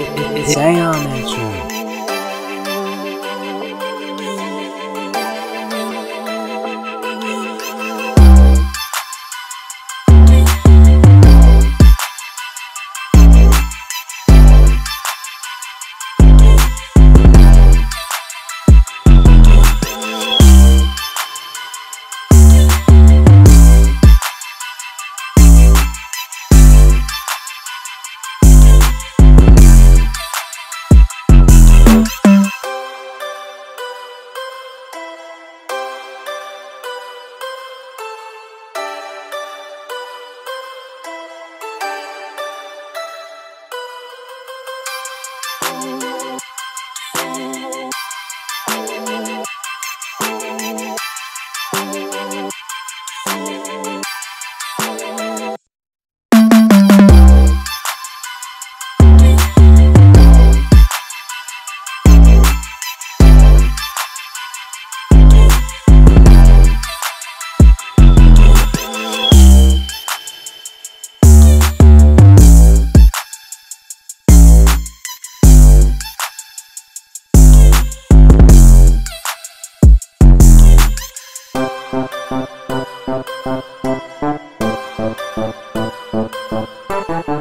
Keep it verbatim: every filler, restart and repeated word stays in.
Damn, that's right. Bye.